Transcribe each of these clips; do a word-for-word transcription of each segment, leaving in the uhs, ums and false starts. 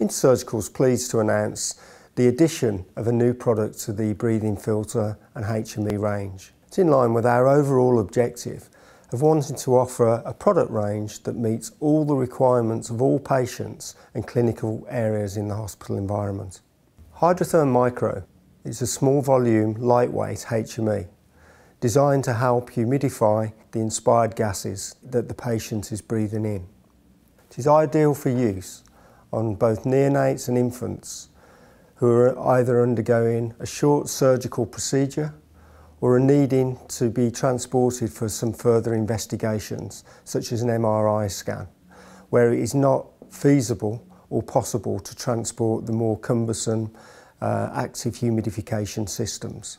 Intersurgical is pleased to announce the addition of a new product to the breathing filter and H M E range. It's in line with our overall objective of wanting to offer a product range that meets all the requirements of all patients and clinical areas in the hospital environment. Hydro-Therm Micro is a small volume, lightweight H M E designed to help humidify the inspired gases that the patient is breathing in. It is ideal for use on both neonates and infants who are either undergoing a short surgical procedure or are needing to be transported for some further investigations, such as an M R I scan, where it is not feasible or possible to transport the more cumbersome uh, active humidification systems.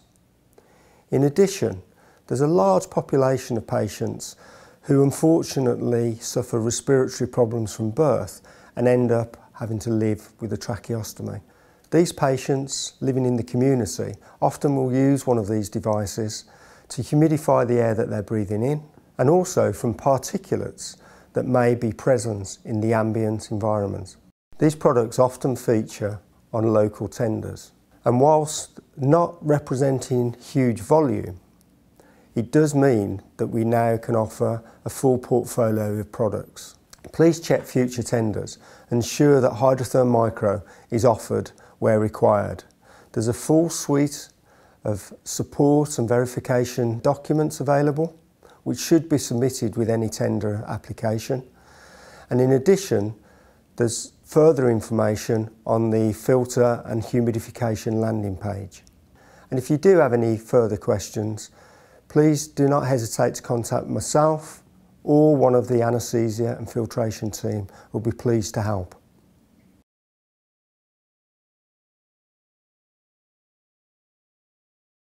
In addition, there's a large population of patients who unfortunately suffer respiratory problems from birth and end up having to live with a tracheostomy. These patients living in the community often will use one of these devices to humidify the air that they're breathing in, and also from particulates that may be present in the ambient environment. These products often feature on local tenders, and whilst not representing huge volume, it does mean that we now can offer a full portfolio of products. Please check future tenders, ensure that Hydro-Therm Micro is offered where required. There's a full suite of support and verification documents available, which should be submitted with any tender application. And in addition, there's further information on the filter and humidification landing page. And if you do have any further questions, please do not hesitate to contact myself or one of the anaesthesia and filtration team. We'll be pleased to help.